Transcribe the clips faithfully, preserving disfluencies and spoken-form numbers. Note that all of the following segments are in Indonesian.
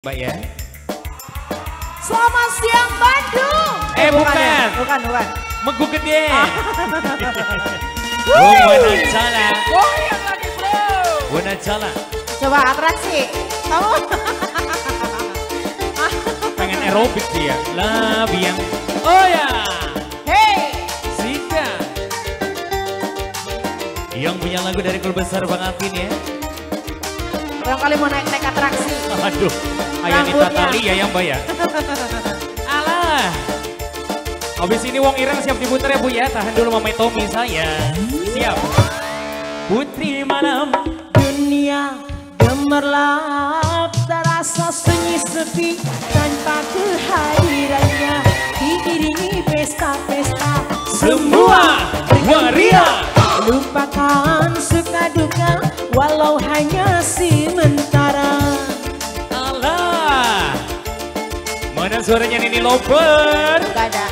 Mbak ya. Selamat siang Bandung. Eh, eh bukan, bukan, ya. bukan, bukan. Megu Gede. WANACALA. Oh yang lagi bro. WANACALA. Coba atraksi. Kamu. Pengen aerobik dia. Labi yang. Oh ya. Hey. Sita. Yang punya lagu dari klub besar Bang Atin ya. Barangkali mau naik-naik atraksi. Aduh, ayah Nita Talia ya Mbak ya. Alah. Habis ini Wong Ireng siap diputar ya Bu ya. Tahan dulu Mama Tommy saya. Siap. Putri malam dunia gemerlap, terasa sunyi sepi tanpa kehadirannya. Diiringi pesta-pesta semua waria. Lupakan suka duka walau hanya sementara. Allah, mana suaranya Nini Loper? Gak ada.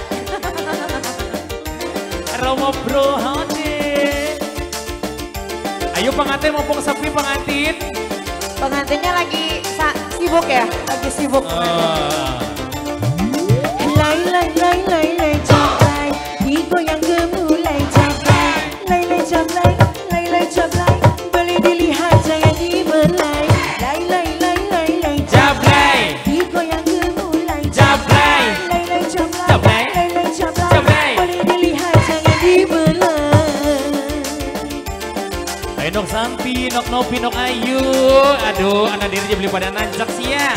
Romo Bro hadir. Ayo pengantin, mumpung sepi pengantin. Pengantinnya lagi sibuk ya, lagi sibuk. Uh. Lai lai lai lai lai cabai, digoyang gemulai cabai. Lai lai cabai, lai lai cabai. Nok Santi, Nok Nopi, Nok Ayu. Aduh, anak diri aja beli pada nancak sih ya.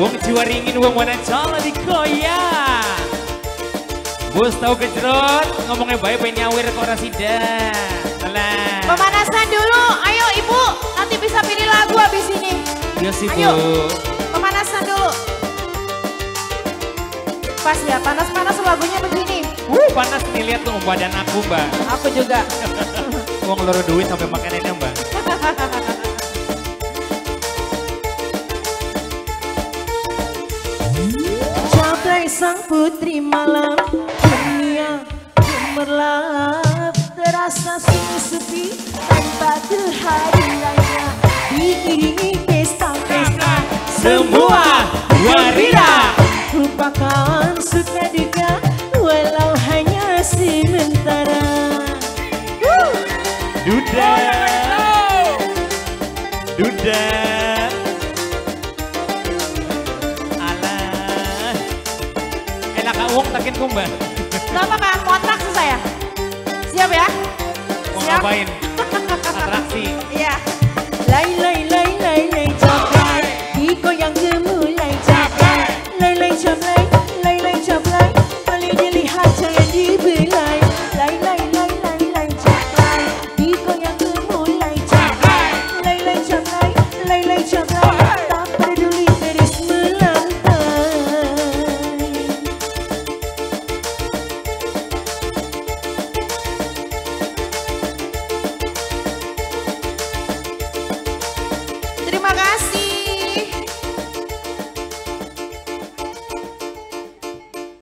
Wong jiwa ringin, wong WANACALA dikoyak. Bos tahu kejerot, ngomongnya baik pengen nyawir ke orang sida. Alah. Pemanasan dulu, ayo Ibu. Nanti bisa pilih lagu habis ini. Iya sih Bu. Pemanasan dulu. Pas ya, panas-panas lagunya begini. Uh, panas nih, lihat tuh badan aku Mbak. Aku juga. Uang ngeluruh duit sampai makanannya Mbak. Cabai sang putri malam, dunia gemerlap, terasa sunyi sepi tanpa kehadirannya. Diiringi pesta-pesta semua waria. Lupakan suka duka walau hanya sementara. Duda, duda, alah, enak awong takin kumbang. Kenapa Pak? Kontrak sih saya. Siap ya? Siap. Mau ngapain? Atraksi. Iya.